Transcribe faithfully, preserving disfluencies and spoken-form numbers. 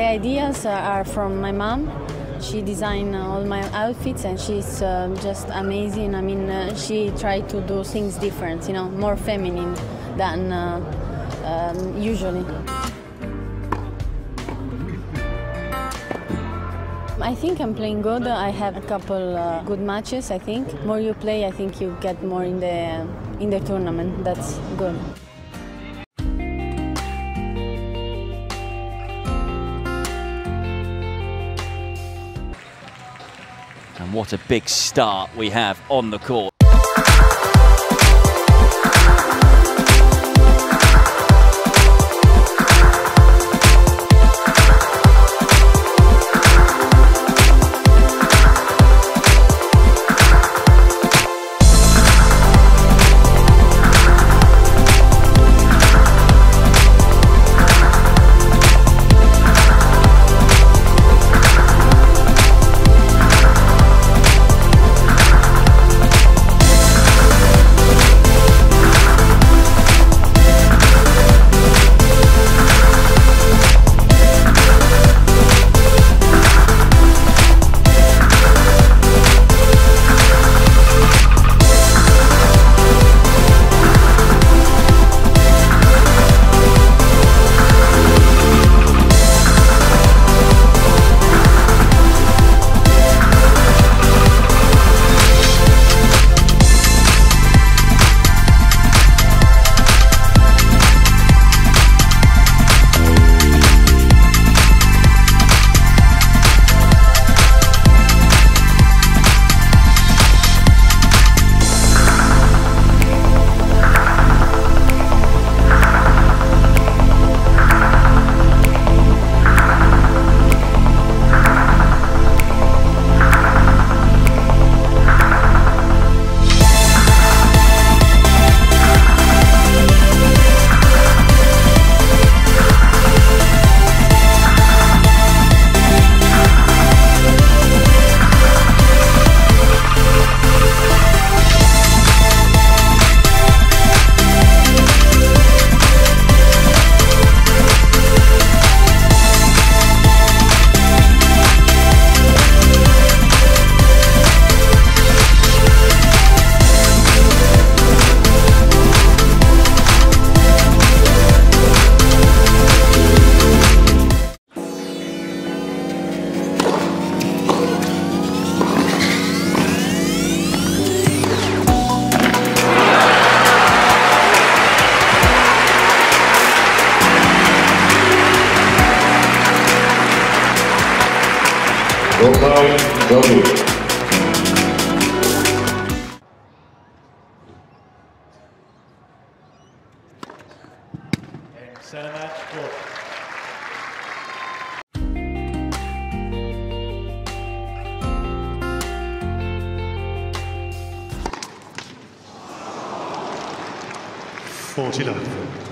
The ideas are from my mom. She designed all my outfits and she's uh, just amazing. I mean, uh, she tried to do things different, you know, more feminine than uh, um, usually. I think I'm playing good. I have a couple uh, good matches, I think. More you play, I think you get more in the, in the tournament. That's good. And what a big start we have on the court. Center match, court. forty-nine.